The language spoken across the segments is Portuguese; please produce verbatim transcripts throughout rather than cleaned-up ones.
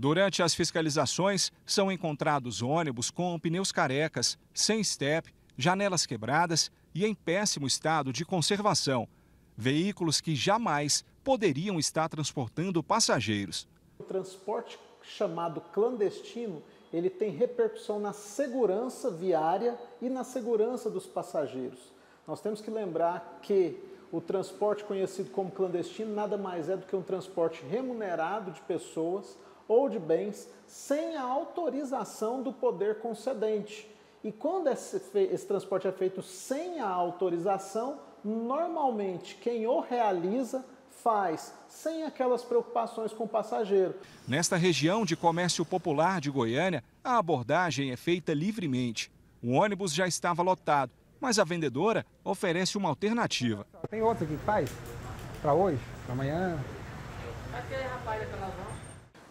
Durante as fiscalizações, são encontrados ônibus com pneus carecas, sem estepe, janelas quebradas e em péssimo estado de conservação. Veículos que jamais poderiam estar transportando passageiros. O transporte chamado clandestino, ele tem repercussão na segurança viária e na segurança dos passageiros. Nós temos que lembrar que o transporte conhecido como clandestino nada mais é do que um transporte remunerado de pessoas ou de bens sem a autorização do poder concedente. E quando esse, esse transporte é feito sem a autorização, normalmente quem o realiza faz sem aquelas preocupações com o passageiro. Nesta região de comércio popular de Goiânia, a abordagem é feita livremente. O ônibus já estava lotado, mas a vendedora oferece uma alternativa. Tem outra que faz para hoje, para amanhã. Aquele rapaz é para lavar.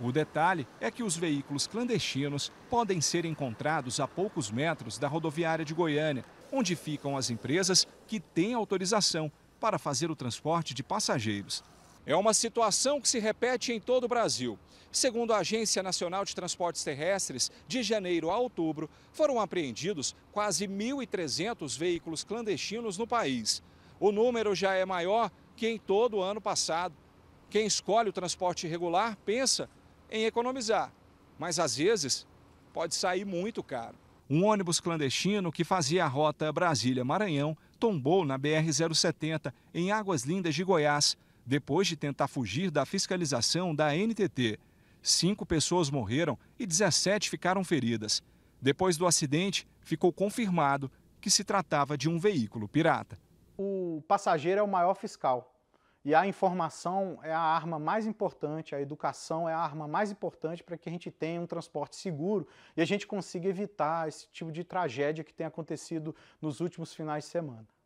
O detalhe é que os veículos clandestinos podem ser encontrados a poucos metros da rodoviária de Goiânia, onde ficam as empresas que têm autorização para fazer o transporte de passageiros. É uma situação que se repete em todo o Brasil. Segundo a Agência Nacional de Transportes Terrestres, de janeiro a outubro, foram apreendidos quase mil e trezentos veículos clandestinos no país. O número já é maior que em todo o ano passado. Quem escolhe o transporte regular pensa em economizar, mas às vezes pode sair muito caro. Um ônibus clandestino que fazia a rota Brasília-Maranhão tombou na B R zero setenta em Águas Lindas de Goiás, depois de tentar fugir da fiscalização da N T T. Cinco pessoas morreram e dezessete ficaram feridas. Depois do acidente, ficou confirmado que se tratava de um veículo pirata. O passageiro é o maior fiscal. E a informação é a arma mais importante, a educação é a arma mais importante para que a gente tenha um transporte seguro e a gente consiga evitar esse tipo de tragédia que tem acontecido nos últimos finais de semana.